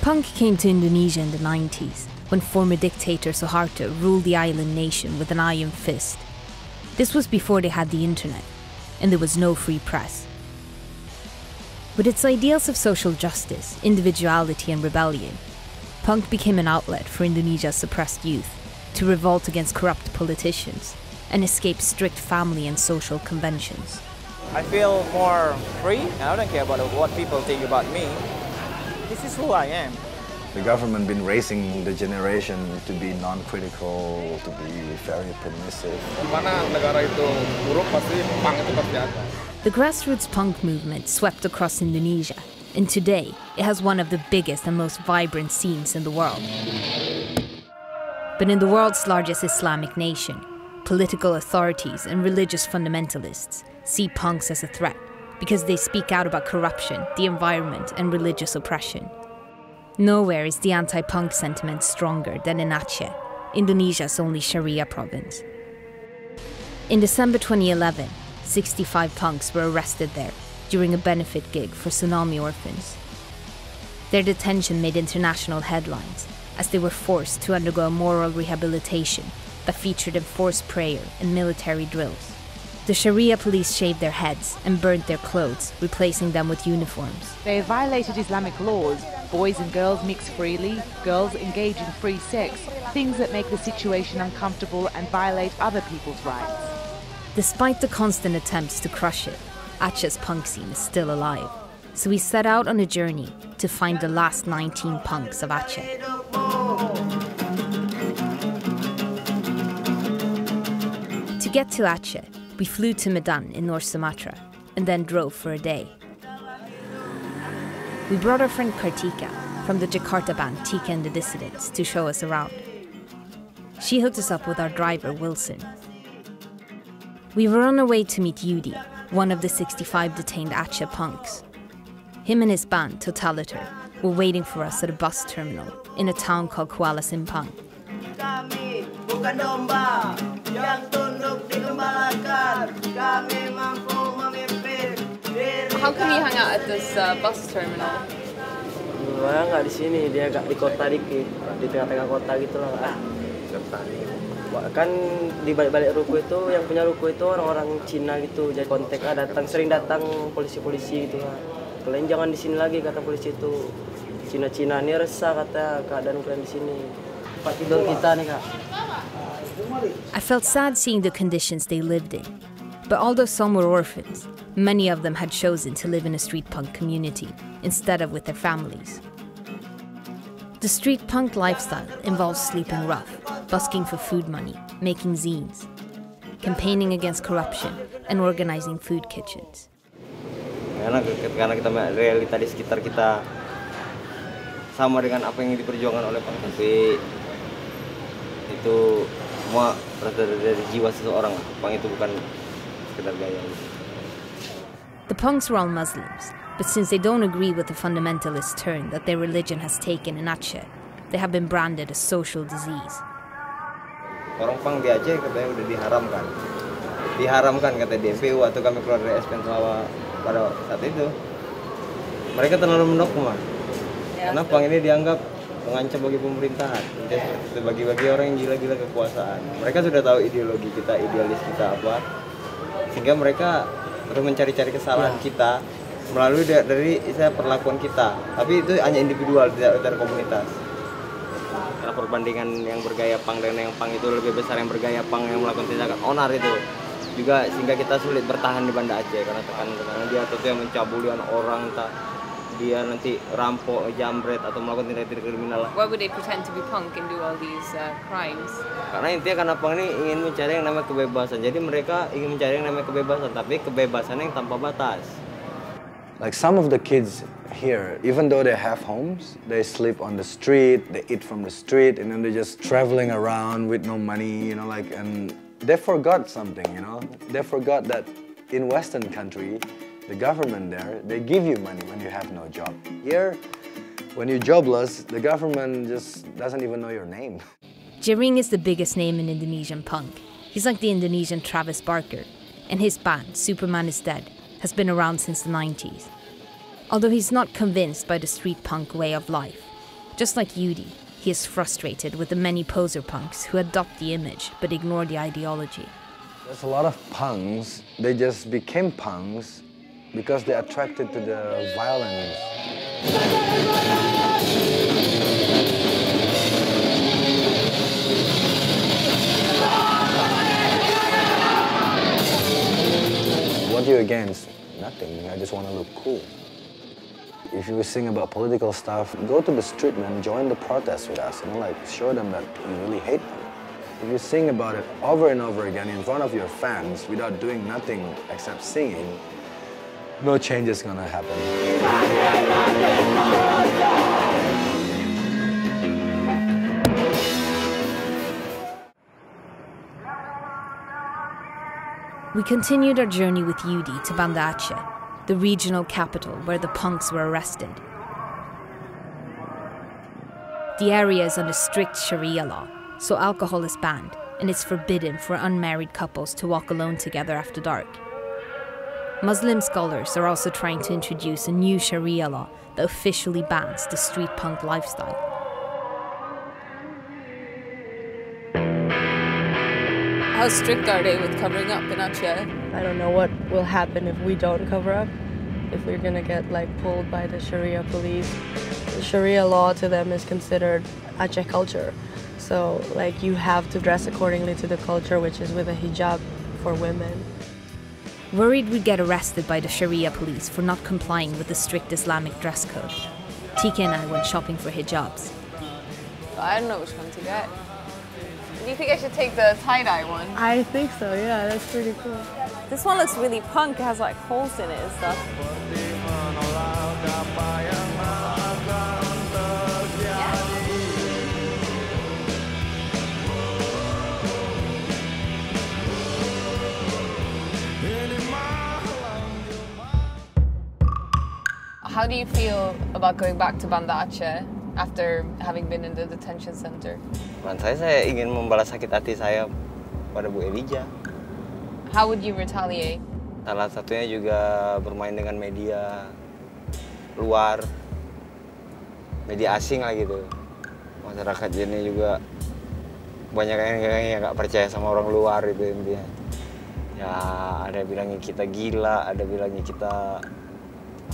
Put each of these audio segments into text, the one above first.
Punk came to Indonesia in the 90s, when former dictator Suharto ruled the island nation with an iron fist. This was before they had the internet, and there was no free press. With its ideals of social justice, individuality and rebellion, punk became an outlet for Indonesia's suppressed youth to revolt against corrupt politicians and escape strict family and social conventions. I feel more free, and I don't care about what people think about me. This is who I am. The government been raising the generation to be non-critical, to be very permissive. The grassroots punk movement swept across Indonesia, and today it has one of the biggest and most vibrant scenes in the world. But in the world's largest Islamic nation, political authorities and religious fundamentalists see punks as a threat because they speak out about corruption, the environment, and religious oppression. Nowhere is the anti-punk sentiment stronger than in Aceh, Indonesia's only Sharia province. In December 2011, 65 punks were arrested there during a benefit gig for tsunami orphans. Their detention made international headlines as they were forced to undergo a moral rehabilitation that featured enforced prayer and military drills. The Sharia police shaved their heads and burnt their clothes, replacing them with uniforms. They violated Islamic laws. Boys and girls mix freely, girls engage in free sex, things that make the situation uncomfortable and violate other people's rights. Despite the constant attempts to crush it, Aceh's punk scene is still alive. So we set out on a journey to find the last 19 punks of Aceh. To get to Aceh, we flew to Medan in North Sumatra and then drove for a day. We brought our friend Kartika from the Jakarta band Tika and the Dissidents to show us around. She hooked us up with our driver, Wilson. We were on our way to meet Yudi, one of the 65 detained Aceh punks. Him and his band, Totaliter, were waiting for us at a bus terminal in a town called Kuala Simpang. How come you hung out at this bus terminal? I felt sad seeing the conditions they lived in. But although some were orphans, many of them had chosen to live in a street punk community instead of with their families. The street punk lifestyle involves sleeping rough, busking for food money, making zines, campaigning against corruption, and organizing food kitchens. The punks were all Muslims, but since they don't agree with the fundamentalist turn that their religion has taken in Aceh, they have been branded a social disease. Orang punk di Aceh katanya udah diharamkan. Diharamkan kata DPU atau kami keluar dari SPN Selawa pada saat itu. Mereka terlalu mendogma. Karena punk ini dianggap mengancam bagi pemerintahan, bagi-bagi orang yang gila-gila kekuasaan. Mereka sudah tahu ideologi kita, idealis kita apa, sehingga mereka terus mencari-cari kesalahan kita melalui dari perlakuan kita. Tapi itu hanya individual, tidak komunitas. Karena perbandingan yang bergaya punk dengan yang punk itu lebih besar yang bergaya punk yang melakukan tindakan onar itu juga, sehingga kita sulit bertahan di Banda Aceh karena tekanan dia atau yang mencabuli orang tak. Why would they pretend to be punk and do all these crimes? Karena intinya karena punk ini ingin mencari yang namanya kebebasan. Jadi mereka ingin mencari yang namanya kebebasan, tapi kebebasan yang tanpa batas. Like some of the kids here, even though they have homes, they sleep on the street, they eat from the street, and then they're just traveling around with no money, you know, like, and they forgot something, you know? They forgot that in Western country, the government there, they give you money when you have no job. Here, when you're jobless, the government just doesn't even know your name. Jering is the biggest name in Indonesian punk. He's like the Indonesian Travis Barker, and his band, Superman is Dead, has been around since the 90s. Although he's not convinced by the street punk way of life, just like Yudi, he is frustrated with the many poser punks who adopt the image but ignore the ideology. There's a lot of punks. They just became punks because they're attracted to the violence. What are you against? Nothing. I just want to look cool. If you sing about political stuff, go to the street, man, join the protests with us, and like show them that you really hate them. If you sing about it over and over again in front of your fans without doing nothing except singing, no change is gonna happen. We continued our journey with Yudi to Banda Aceh, the regional capital where the punks were arrested. The area is under strict Sharia law, so alcohol is banned, and it's forbidden for unmarried couples to walk alone together after dark. Muslim scholars are also trying to introduce a new Sharia law that officially bans the street punk lifestyle. How strict are they with covering up in Aceh? I don't know what will happen if we don't cover up, if we're gonna get like pulled by the Sharia police. The Sharia law to them is considered Aceh culture. So like you have to dress accordingly to the culture, which is with a hijab for women. Worried we'd get arrested by the Sharia police for not complying with the strict Islamic dress code, Tika and I went shopping for hijabs. I don't know which one to get. Do you think I should take the tie-dye one? I think so, yeah, that's pretty cool. This one looks really punk, it has like holes in it and stuff. Yeah. How do you feel about going back to Banda Aceh after having been in the detention center? Saya ingin membalas sakit hati saya pada Bu Illiza. How would you retaliate? Salah satunya juga bermain dengan media luar, media asing lah gitu. Masyarakat ini juga banyak yang nggak percaya sama orang luar itu intinya. Ya ada bilangnya kita gila, ada bilangnya kita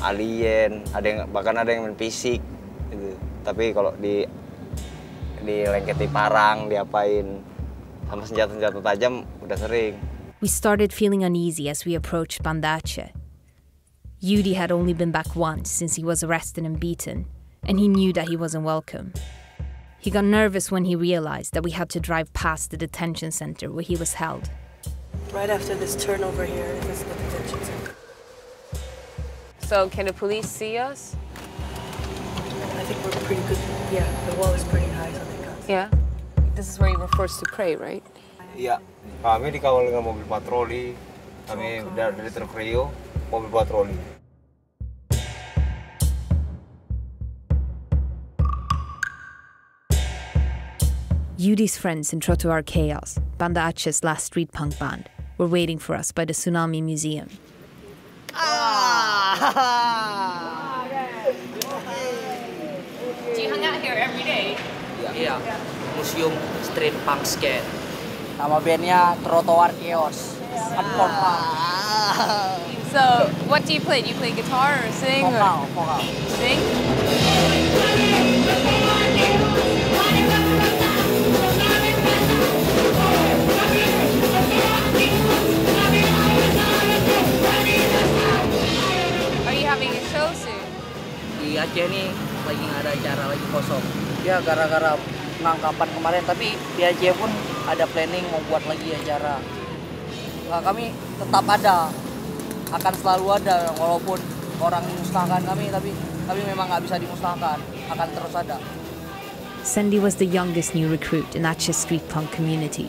alien, ada yang bahkan ada yang main fisik gitu. Tapi kalau dilengketi parang, diapain sama senjata-senjata tajam udah sering. We started feeling uneasy as we approached Banda Aceh. Yudi had only been back once since he was arrested and beaten, and he knew that he wasn't welcome. He got nervous when he realized that we had to drive past the detention center where he was held. Right after this turnover here, this is the detention center. So can the police see us? I think we're pretty good. Yeah, the wall is pretty high. Yeah. This is where you were forced to pray, right? Yeah. Kami dikawal dengan mobil patroli. Kami dari truk Rio, mobil patroli. Yudi's friends in Trotoar Chaos, Banda Aceh's last street punk band, were waiting for us by the Tsunami Museum. Ah! Do you hang out here every day? Iya, museum street punk skate. Nama bandnya Trotoar Chaos. So, what do you play? Do you play guitar or sing? Vokal, vokal. Sing? Are you having a show soon? Di Aceh nih lagi nggak ada acara, lagi kosong. Ya gara-gara pengangkapan kemarin, tapi di Aceh pun ada planning mau buat lagi acara. Nah, kami tetap ada, akan selalu ada walaupun orang musnahkan kami, tapi kami memang nggak bisa dimusnahkan, akan terus ada. Sandy was the youngest new recruit in Aceh street punk community.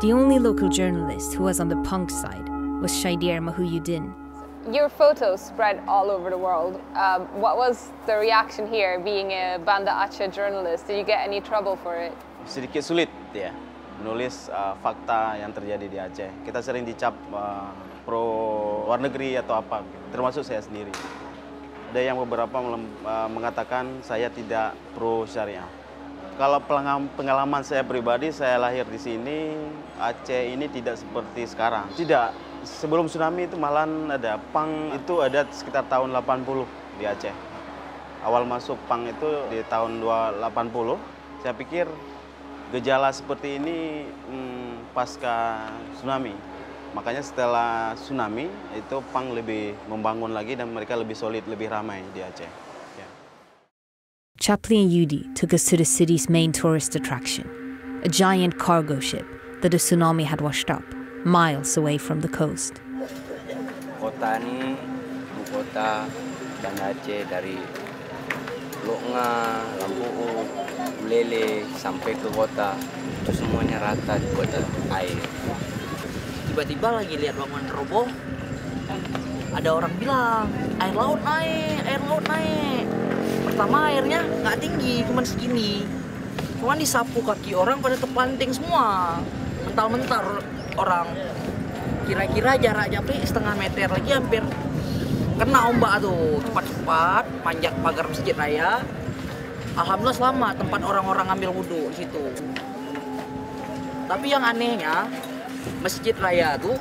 The only local journalist who was on the punk side was Shaidir Mahyudin. Your photos spread all over the world. What was the reaction here, being a Banda Aceh journalist? Did you get any trouble for it? Sedikit sulit ya, menulis fakta yang terjadi di Aceh. Kita sering dicap pro luar negeri atau apa, termasuk saya sendiri. Ada yang beberapa mengatakan saya tidak pro syariah. Kalau pengalaman saya pribadi, saya lahir di sini, Aceh ini tidak seperti sekarang. Tidak, sebelum tsunami itu malahan ada punk itu ada sekitar tahun 80 di Aceh. Awal masuk punk itu di tahun 80. Saya pikir gejala seperti ini pasca tsunami. Makanya setelah tsunami itu punk lebih membangun lagi dan mereka lebih solid, lebih ramai di Aceh. Yeah. Chapli and Yudi took us to the city's main tourist attraction, a giant cargo ship that the tsunami had washed up, miles away from the coast. Kota ini ibu kota Banda Aceh dari Loknga, Lampu'u, Ulele sampai ke kota itu semuanya rata di kota air. Tiba-tiba lagi lihat bangunan roboh, ada orang bilang air laut naik. Pertama airnya nggak tinggi, cuma segini. Cuma disapu kaki orang pada terpelanting semua, mental-mental orang. Kira-kira jaraknya setengah meter lagi hampir kena ombak tuh, cepat-cepat panjat pagar masjid raya. Alhamdulillah selamat, tempat orang-orang ngambil wudhu di situ. Tapi yang anehnya, masjid raya tuh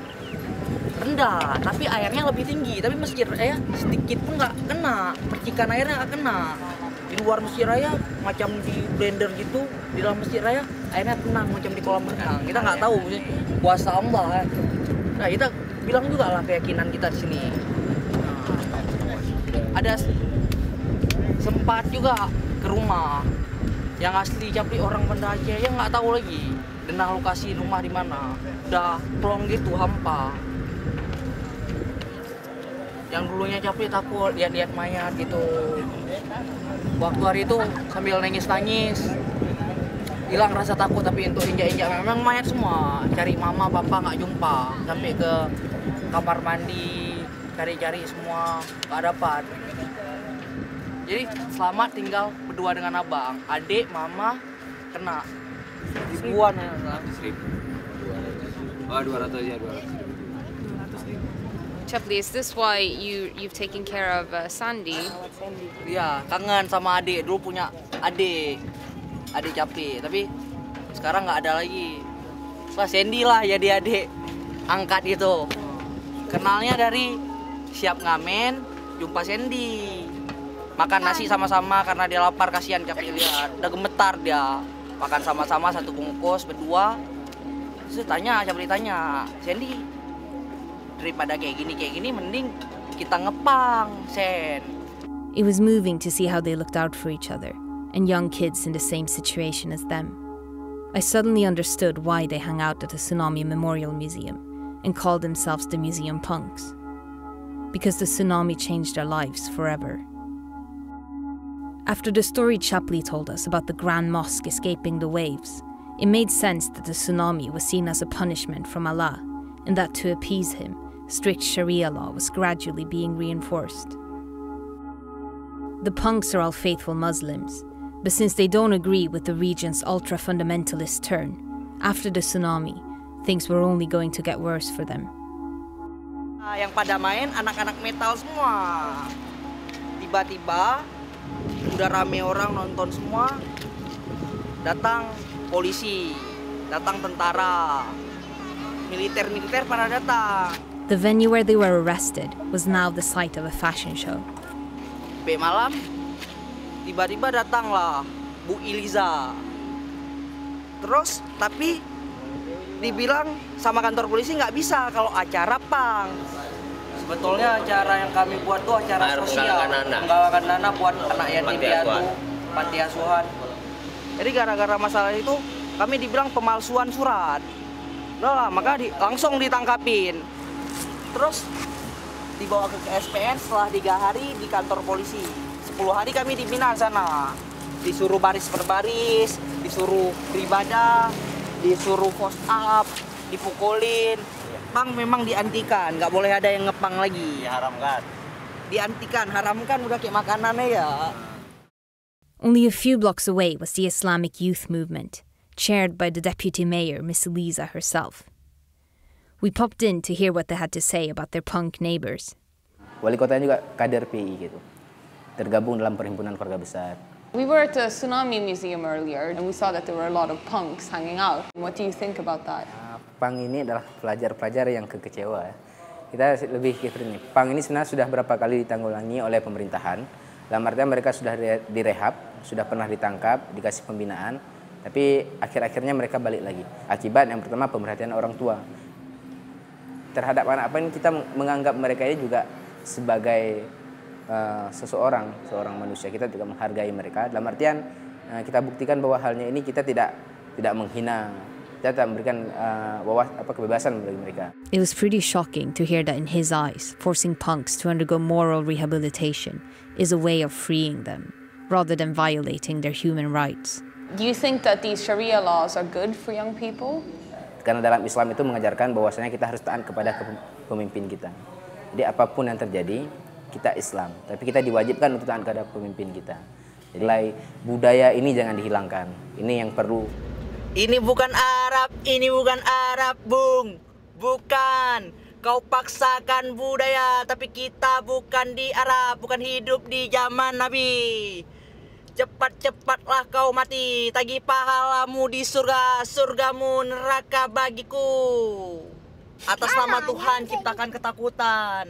rendah, tapi airnya lebih tinggi. Tapi masjid raya sedikit pun nggak kena, percikan airnya nggak kena. Di luar masjid raya macam di blender gitu, di dalam masjid raya airnya tenang macam di kolam renang. Kita nggak tahu, kuasa Allah. Nah kita bilang juga lah keyakinan kita di sini. Ada sempat juga ke rumah yang asli Chapli orang Banda Aceh yang nggak tahu lagi tentang lokasi rumah di mana. Udah plong gitu, hampa. Yang dulunya Chapli takut lihat-lihat mayat gitu. Waktu hari itu sambil nangis-nangis, hilang rasa takut, tapi untuk injak-injak memang mayat semua. Cari mama, papa nggak jumpa. Sampai ke kamar mandi, cari-cari semua, nggak dapat. Jadi selamat tinggal berdua dengan abang. Adik, mama, kena. Ribuan ya, 100 ribu. Oh, 200 ya, 200 ribu. Chapli, is this why you've taken care of Sandy? Iya, kangen sama adik. Dulu punya adik Chapli, tapi sekarang nggak ada lagi. Setelah Sandy lah jadi adik angkat gitu. Kenalnya dari siap ngamen, jumpa Sandy. Makan nasi sama-sama karena dia lapar, kasihan Chapli lihat. Udah gemetar dia. Makan sama-sama satu bungkus berdua. Terus Chapli tanya, Sandy, daripada kayak gini, mending kita ngepang, Sen. It was moving to see how they looked out for each other and young kids in the same situation as them. I suddenly understood why they hung out at the Tsunami Memorial Museum and called themselves the Museum Punks. Because the tsunami changed their lives forever. After the story Chapli told us about the Grand Mosque escaping the waves, it made sense that the tsunami was seen as a punishment from Allah, and that to appease him, strict Sharia law was gradually being reinforced. The punks are all faithful Muslims, but since they don't agree with the region's ultra-fundamentalist turn, after the tsunami, things were only going to get worse for them. Yang pada main anak-anak metal semua. Tiba-tiba udah rame orang nonton semua, datang polisi, datang tentara, militer pada datang. The venue where they were arrested was now the site of a fashion show. Sampai malam, tiba-tiba datanglah Bu Illiza. Terus, tapi dibilang sama kantor polisi nggak bisa kalau acara punk. Sebetulnya acara yang kami buat tuh acara sosial, menggalakkan dana buat anak yatim piatu, panti asuhan. Jadi gara-gara masalah itu kami dibilang pemalsuan surat. Udah, maka langsung ditangkapin. Terus dibawa ke KSPN setelah 3 hari di kantor polisi. 10 hari kami dibina sana. Disuruh baris per baris, disuruh beribadah, disuruh post up. dipukulin. Pang memang diantikan, nggak boleh ada yang ngepang lagi. Diharamkan. Diantikan, haramkan udah kayak makanannya ya. Only a few blocks away was the Islamic youth movement, chaired by the deputy mayor, Miss Illiza herself. We popped in to hear what they had to say about their punk neighbors. Wali kotanya juga kader PI gitu, tergabung dalam perhimpunan keluarga besar. We were at a tsunami museum earlier, and we saw that there were a lot of punks hanging out. What do you think about that? Punk ini adalah pelajar-pelajar yang kekecewa. Kita lebih kira ini. Punk ini sebenarnya sudah berapa kali ditanggulangi oleh pemerintahan. Dalam artian mereka sudah direhab, sudah pernah ditangkap, dikasih pembinaan, tapi akhir-akhirnya mereka balik lagi. Akibat yang pertama pemerhatian orang tua terhadap anak apa ini, kita menganggap mereka juga sebagai seorang manusia. Kita juga menghargai mereka dalam artian kita buktikan bahwa halnya ini kita tidak menghina, kita memberikan kebebasan bagi mereka. It was pretty shocking to hear that in his eyes, forcing punks to undergo moral rehabilitation is a way of freeing them rather than violating their human rights. Do you think that these Sharia laws are good for young people? Karena dalam Islam itu mengajarkan bahwasanya kita harus taat kepada pemimpin kita. Jadi apapun yang terjadi, kita Islam, tapi kita diwajibkan untuk taat kepada pemimpin kita. Jadi budaya ini jangan dihilangkan. Ini yang perlu. Ini bukan Arab, Bung. Bukan. Kau paksakan budaya, tapi kita bukan di Arab, bukan hidup di zaman Nabi. Cepat-cepatlah kau mati, tagih pahalamu di surga, surgamu neraka bagiku. Atas nama Tuhan ciptakan ketakutan.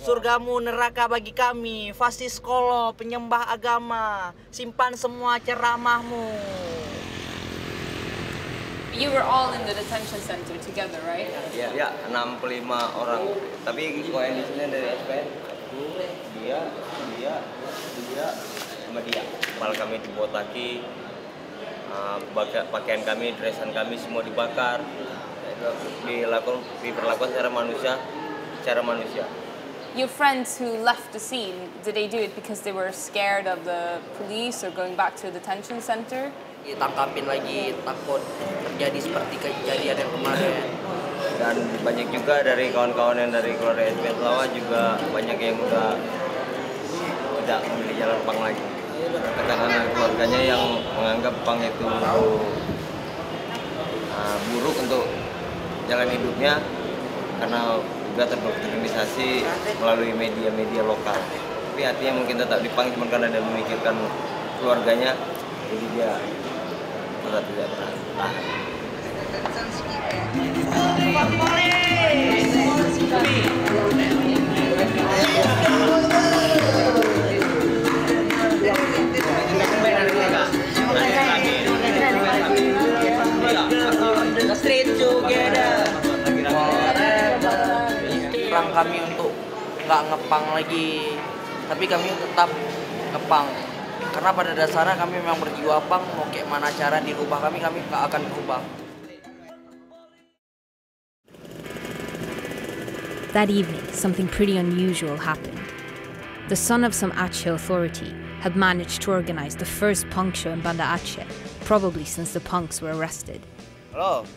Surgamu neraka bagi kami, fasis kolo, penyembah agama, simpan semua ceramahmu. You were all in the detention center together, right? Iya, yeah, 65 orang. Tapi kalau yang di sini dari SPN, aku, dia, sama dia. Kepala kami dibotaki, pakaian kami, dressan kami semua dibakar. Diperlakukan secara manusia. Your friends who left the scene, did they do it because they were scared of the police or going back to a detention center? Ditangkapin lagi, takut terjadi seperti kejadian yang kemarin. Dan banyak juga dari kawan-kawan yang dari keluarga SPN Lawa juga banyak yang udah memilih jalan punk lagi. Karena keluarganya yang menganggap punk itu buruk untuk jalan hidupnya karena juga terdoktrinasi melalui media-media lokal. Tapi hatinya mungkin tetap dipanggil cuma karena dia memikirkan keluarganya, jadi dia tetap tidak kami untuk nggak ngepang lagi, tapi kami tetap ngepang karena pada dasarnya kami memang berjiwa pang. Mau kayak mana cara dirubah kami nggak akan berubah. That evening, something pretty unusual happened. The son of some Aceh authority had managed to organize the first punk show in Banda Aceh, probably since the punks were arrested. Halo,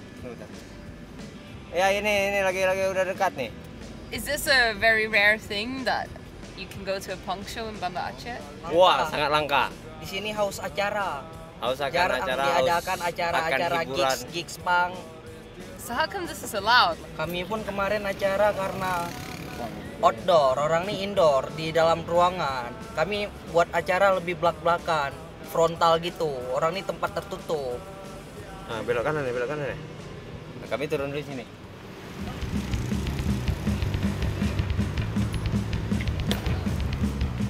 ya ini lagi udah dekat nih. Is this a very rare thing that you can go to a punk show in Banda Aceh? Wah, sangat langka. Di sini haus acara. Haus acara, diadakan acara-acara gigs punk. So how come this is allowed? Kami pun kemarin acara karena outdoor, orang nih indoor di dalam ruangan. Kami buat acara lebih belak-belakan, frontal gitu. Orang nih tempat tertutup. Nah, belok kanan ya. Nah, kami turun dari sini.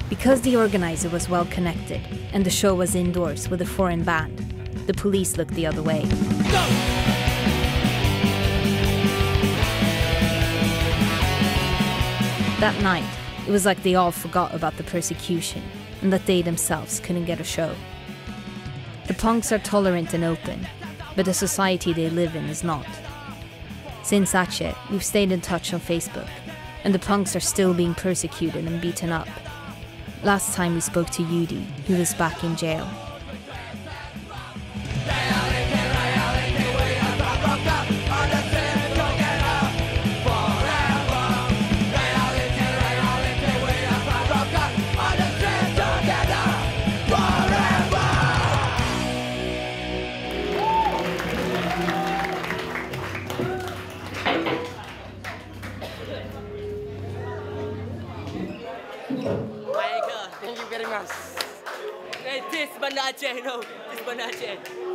Because the organizer was well connected and the show was indoors with a foreign band, the police looked the other way. Go! That night, it was like they all forgot about the persecution and that they themselves couldn't get a show. The punks are tolerant and open, but the society they live in is not. Since Aceh, we've stayed in touch on Facebook, and the punks are still being persecuted and beaten up. Last time we spoke to Yudi, who was back in jail. Baiklah, thank you very much. This Bandar Aceh, no, this Bandar Aceh.